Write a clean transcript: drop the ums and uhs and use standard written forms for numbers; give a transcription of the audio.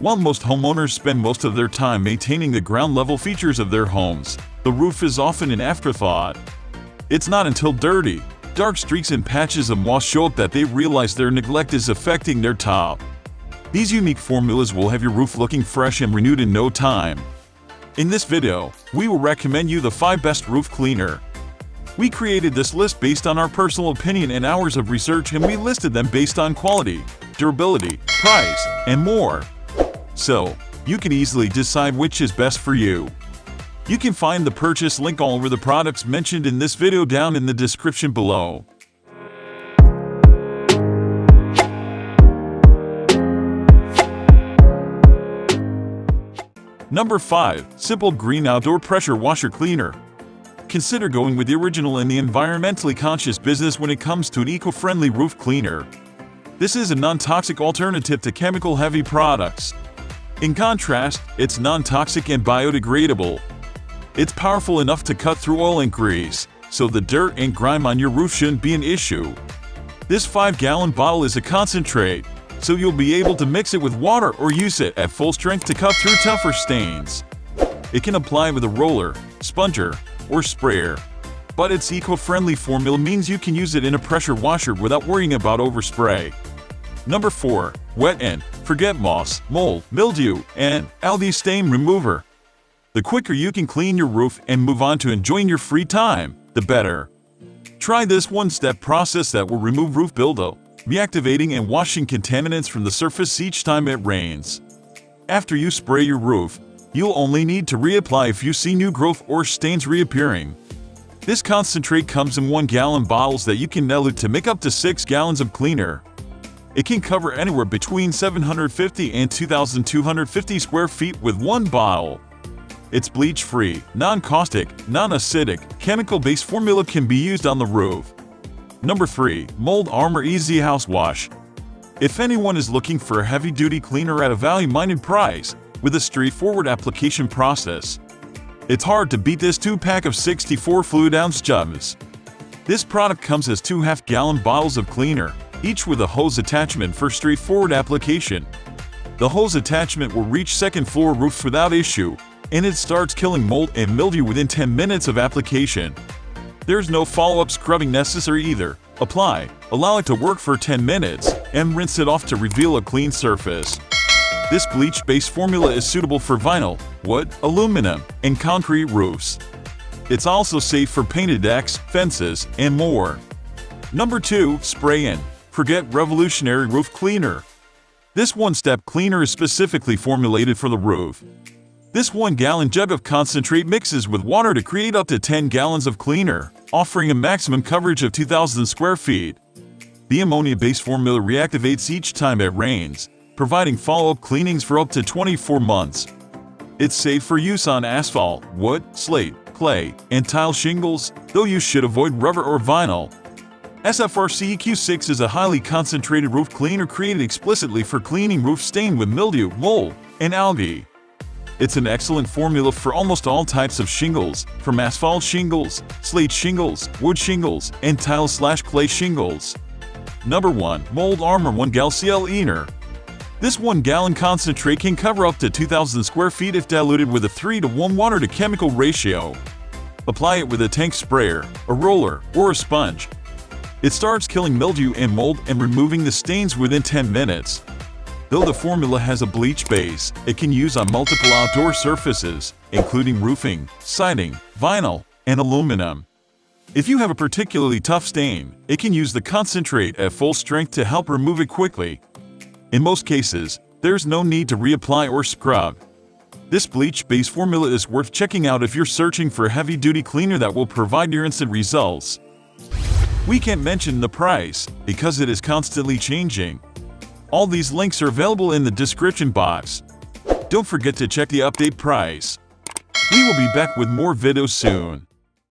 While most homeowners spend most of their time maintaining the ground-level features of their homes, the roof is often an afterthought. It's not until dirty, dark streaks and patches of moss show up that they realize their neglect is affecting their top. These unique formulas will have your roof looking fresh and renewed in no time. In this video, we will recommend you the 5 Best Roof Cleaner. We created this list based on our personal opinion and hours of research, and we listed them based on quality, durability, price, and more. So, you can easily decide which is best for you. You can find the purchase link all over the products mentioned in this video down in the description below. Number 5. Simple Green Outdoor Pressure Washer Cleaner. Consider going with the original and the environmentally conscious business when it comes to an eco-friendly roof cleaner. This is a non-toxic alternative to chemical-heavy products. In contrast, it's non-toxic and biodegradable. It's powerful enough to cut through oil and grease, so the dirt and grime on your roof shouldn't be an issue. This 5-gallon bottle is a concentrate, so you'll be able to mix it with water or use it at full strength to cut through tougher stains. It can apply with a roller, sponger, or sprayer. But its eco-friendly formula means you can use it in a pressure washer without worrying about overspray. Number 4. Wet in. Forget moss, mold, mildew, and algae stain remover. The quicker you can clean your roof and move on to enjoying your free time, the better. Try this one-step process that will remove roof buildup, reactivating and washing contaminants from the surface each time it rains. After you spray your roof, you'll only need to reapply if you see new growth or stains reappearing. This concentrate comes in 1-gallon bottles that you can dilute to make up to 6 gallons of cleaner. It can cover anywhere between 750 and 2,250 square feet with one bottle. Its bleach-free, non-caustic, non-acidic, chemical-based formula can be used on the roof. Number 3. Mold Armor Easy House Wash. If anyone is looking for a heavy-duty cleaner at a value-minded price, with a straightforward application process, it's hard to beat this 2-pack of 64 fluid-ounce jugs. This product comes as 2 half-gallon bottles of cleaner, each with a hose attachment for straightforward application. The hose attachment will reach second-floor roofs without issue, and it starts killing mold and mildew within 10 minutes of application. There's no follow-up scrubbing necessary either. Apply, allow it to work for 10 minutes, and rinse it off to reveal a clean surface. This bleach-based formula is suitable for vinyl, wood, aluminum, and concrete roofs. It's also safe for painted decks, fences, and more. Number 2. Spray in. Forget Revolutionary Roof Cleaner. This one-step cleaner is specifically formulated for the roof. This 1-gallon jug of concentrate mixes with water to create up to 10 gallons of cleaner, offering a maximum coverage of 2,000 square feet. The ammonia-based formula reactivates each time it rains, providing follow-up cleanings for up to 24 months. It's safe for use on asphalt, wood, slate, clay, and tile shingles, though you should avoid rubber or vinyl. SFRCEQ6 is a highly concentrated roof cleaner created explicitly for cleaning roof stain with mildew, mold, and algae. It's an excellent formula for almost all types of shingles, from asphalt shingles, slate shingles, wood shingles, and tile/clay shingles. Number 1. Mold Armor 1-Gal Cleaner. This 1-gallon concentrate can cover up to 2,000 square feet if diluted with a 3-to-1 water-to-chemical ratio. Apply it with a tank sprayer, a roller, or a sponge. It starts killing mildew and mold and removing the stains within 10 minutes. Though the formula has a bleach base, it can use on multiple outdoor surfaces, including roofing, siding, vinyl, and aluminum. If you have a particularly tough stain, it can use the concentrate at full strength to help remove it quickly. In most cases, there's no need to reapply or scrub. This bleach-based formula is worth checking out if you're searching for a heavy-duty cleaner that will provide your instant results. We can't mention the price, because it is constantly changing. All these links are available in the description box. Don't forget to check the update price. We will be back with more videos soon.